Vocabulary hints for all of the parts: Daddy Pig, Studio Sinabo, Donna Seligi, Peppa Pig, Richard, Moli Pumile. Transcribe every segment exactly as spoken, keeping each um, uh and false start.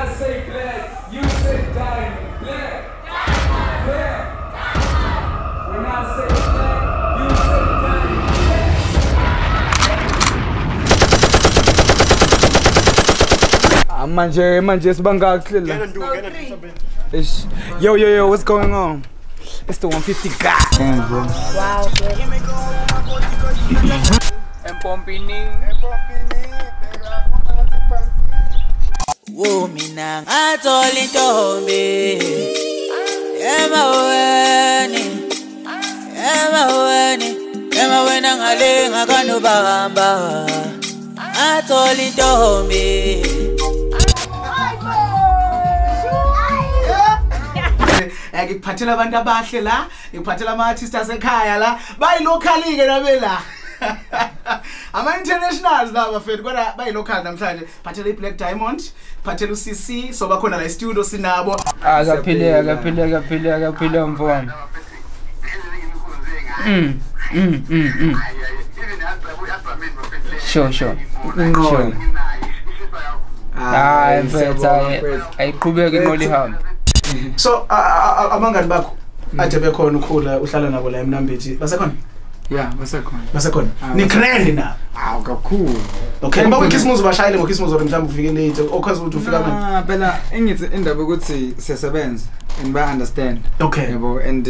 I say black, you say diamond. Black diamond. Black diamond. When I say black, you say diamond. Black. Ah, manje, manje, it's banga still. Get and do, get and do something. Ish. Yo, yo, yo, what's going on? It's the one fifty guy. Damn, bro. Wow, bro. Empompini. Woo mina atoli tombe emaweni emaweni emawena ngalenga kanobamba atoli tombe ngiphathela abantu abahle la ngiphathela ama artists asekhaya la bayi locally ke nabe la ama internationals la bafethu kodwa bayilocal namhlanje phathele iBlaq Diamond phathele uCC so bakhona la Studio Sinabo akaphileka akaphileka akaphileka akaphileka mfana mm mm mm sure sure sure ah mfethu ayiqhubeke inqoli hamba so abangani bakho athe bekhona ukhula uhlala nabo la eMnambithi basekhona. Yeah, basekhona. Basekhona. Ni grand na. Aw kakhulu. Okay, ngoba uKismuzi bashayile ngoKismuzi mhlawumbe ufike late okwazi ukuthi ufika manje. Ah, phela engithi indaba ukuthi siyasebenza and ba understand. Okay. Yebo and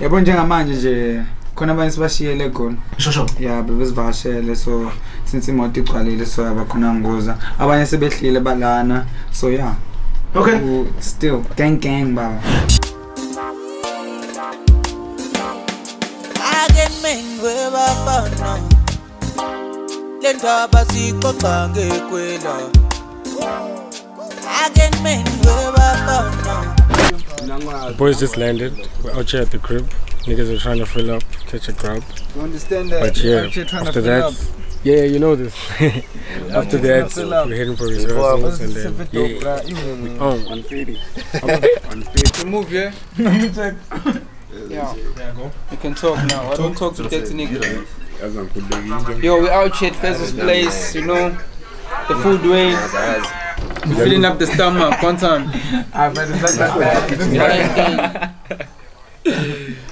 yebo njengamanje nje khona abanye sibashiyele khona. Shosho. Yeah, bebesivashele so since imoto igcwalile so abakhona ngoza. Abanye sebehlile balana. So yeah. Okay. Still gang gang ba. Lendaba sikoqa ngekwela again men webafana. Boys just landed, we're out here at the crib. Niggas are trying to fill up, catch a grub. You understand that? But yeah, you're trying after to fill that, up. Yeah, you know this. After that, we're heading for rehearsals and then yeah. We on one fifty. one fifty. Move, yeah. Yeah. Yeah, go. You can talk now. I don't talk to dirty niggas. Yo, we're out here at Fez's place, you know, the food way, we're filling up the stomach, one time. Ah, but it's like that.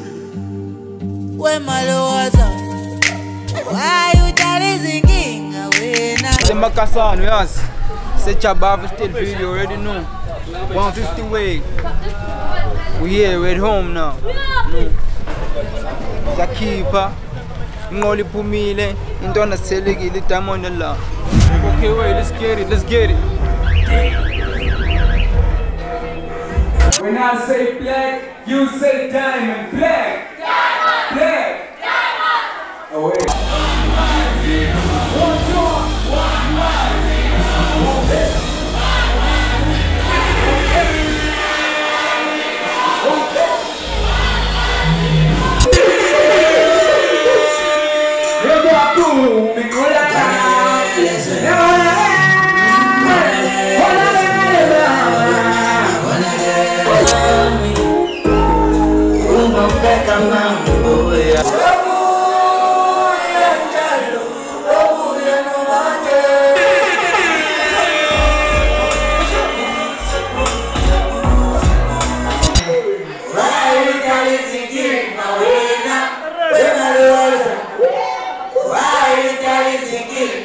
Where my lord? Why you telling king? The Makasan, we ask. Such a bath state video, you already know. one fifty way. We here, we're at home now. Zakipa, Moli Pumile, and Donna Seligi, the Diamond Allah. Okay, wait, let's get it, let's get it. When I say black, you say diamond. Black! Diamond! Black! Diamond! Away.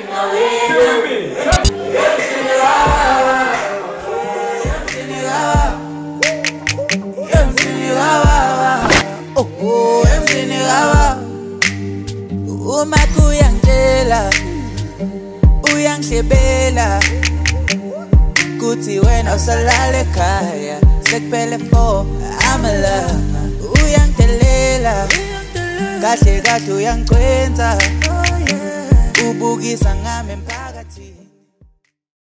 Why you Uyanshebela Kuti wena usalale kaya Sekpele for amala Uyantelela Kahle kahle uyankwenza Ubugisa ngame mpa